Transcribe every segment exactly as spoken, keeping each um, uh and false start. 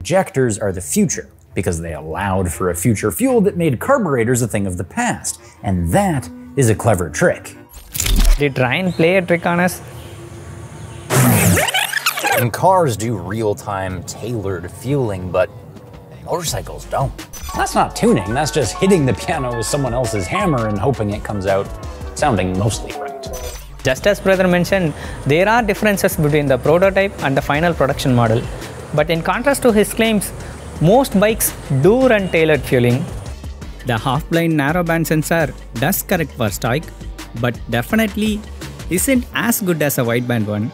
Injectors are the future because they allowed for a future fuel that made carburetors a thing of the past, and that is a clever trick. Did Ryan play a trick on us? And cars do real-time tailored fueling, but motorcycles don't. That's not tuning, that's just hitting the piano with someone else's hammer and hoping it comes out sounding mostly right. Just as brother mentioned, there are differences between the prototype and the final production model. But in contrast to his claims, most bikes do run tailored fueling. The half-blind narrowband sensor does correct for stoic, but definitely isn't as good as a wideband one.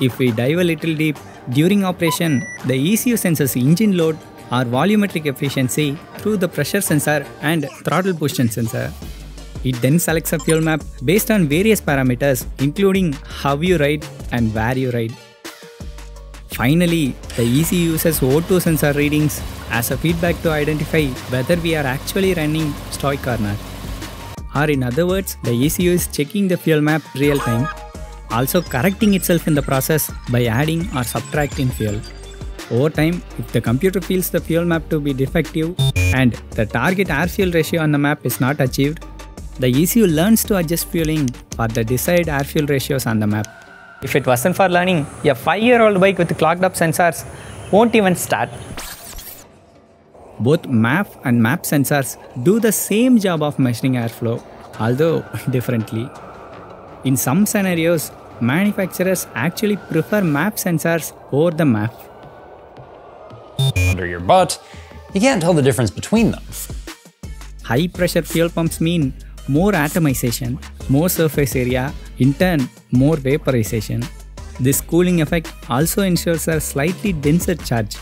If we dive a little deep, during operation, the E C U senses engine load or volumetric efficiency through the pressure sensor and throttle position sensor. It then selects a fuel map based on various parameters including how you ride and where you ride. Finally, the E C U uses O two sensor readings as a feedback to identify whether we are actually running stoic or not. Or in other words, the E C U is checking the fuel map real time, also correcting itself in the process by adding or subtracting fuel. Over time, if the computer feels the fuel map to be defective and the target air-fuel ratio on the map is not achieved, the E C U learns to adjust fueling for the desired air-fuel ratios on the map. If it wasn't for learning, a five-year-old bike with clogged up sensors won't even start. Both M A F and M A P sensors do the same job of measuring airflow, although differently. In some scenarios, manufacturers actually prefer M A P sensors over the M A F. Under your butt, you can't tell the difference between them. High pressure fuel pumps mean more atomization, more surface area, in turn more vaporization. This cooling effect also ensures a slightly denser charge,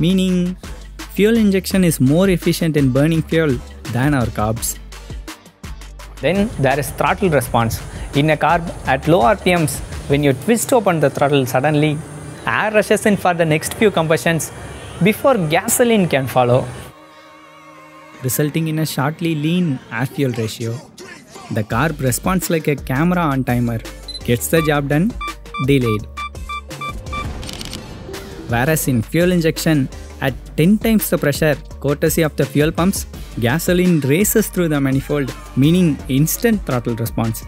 meaning fuel injection is more efficient in burning fuel than our carbs. Then there is throttle response. In a carb at low R P Ms, when you twist open the throttle suddenly, air rushes in for the next few combustions before gasoline can follow, resulting in a shortly lean air-fuel ratio. The carb responds like a camera on timer, gets the job done, delayed. Whereas in fuel injection, at ten times the pressure, courtesy of the fuel pumps, gasoline races through the manifold, meaning instant throttle response.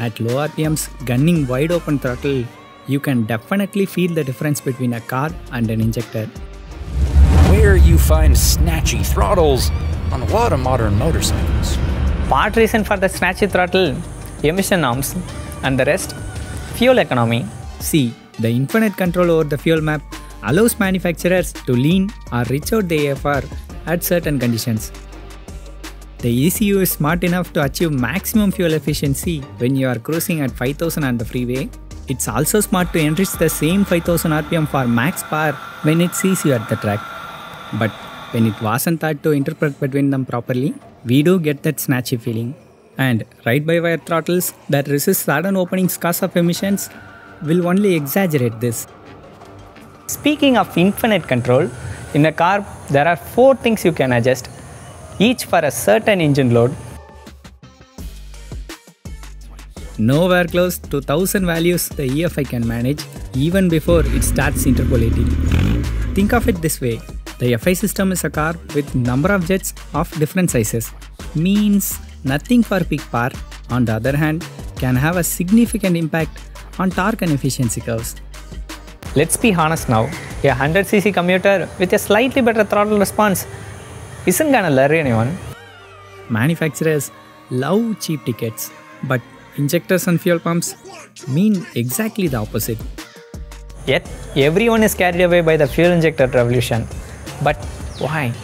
At low R P Ms, gunning wide open throttle, you can definitely feel the difference between a carb and an injector. Where you find snatchy throttles on a lot of modern motorcycles. Part reason for the snatchy throttle, emission norms, and the rest, fuel economy. See, the infinite control over the fuel map allows manufacturers to lean or reach out the A F R at certain conditions. The E C U is smart enough to achieve maximum fuel efficiency when you are cruising at five thousand on the freeway. It's also smart to enrich the same five thousand R P M for max power when it sees you at the track. But when it wasn't thought to interpret between them properly, we do get that snatchy feeling. And ride-by-wire throttles that resist sudden openings cause of emissions will only exaggerate this. Speaking of infinite control, in a car there are four things you can adjust, each for a certain engine load. Nowhere close to one thousand values the E F I can manage even before it starts interpolating. Think of it this way. The E F I system is a car with number of jets of different sizes, means nothing for peak power, on the other hand, can have a significant impact on torque and efficiency curves. Let's be honest now, a one hundred c c commuter with a slightly better throttle response isn't gonna lure anyone. Manufacturers love cheap tickets, but injectors and fuel pumps mean exactly the opposite. Yet, everyone is carried away by the fuel injector revolution. But why?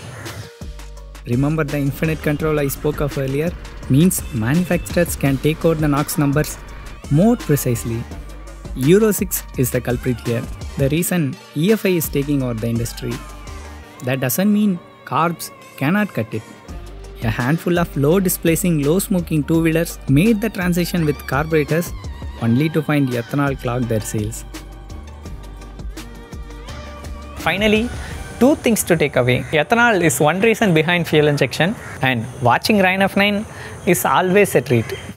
Remember the infinite control I spoke of earlier? Means manufacturers can take out the NOx numbers more precisely. Euro six is the culprit here. The reason E F I is taking over the industry. That doesn't mean carbs cannot cut it. A handful of low-displacing, low-smoking two-wheelers made the transition with carburetors only to find ethanol clog their sails. Finally, two things to take away. Ethanol is one reason behind fuel injection, and watching Ryan F nine is always a treat.